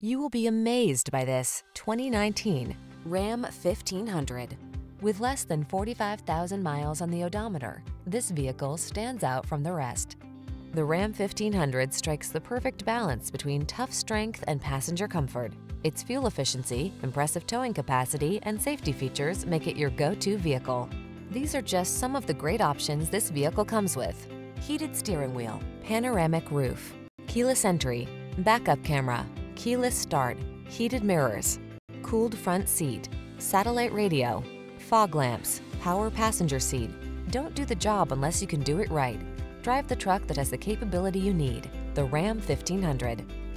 You will be amazed by this 2019 Ram 1500. With less than 45,000 miles on the odometer, this vehicle stands out from the rest. The Ram 1500 strikes the perfect balance between tough strength and passenger comfort. Its fuel efficiency, impressive towing capacity, and safety features make it your go-to vehicle. These are just some of the great options this vehicle comes with: heated steering wheel, panoramic roof, keyless entry, backup camera, keyless start, heated mirrors, cooled front seat, satellite radio, fog lamps, power passenger seat. Don't do the job unless you can do it right. Drive the truck that has the capability you need, the Ram 1500.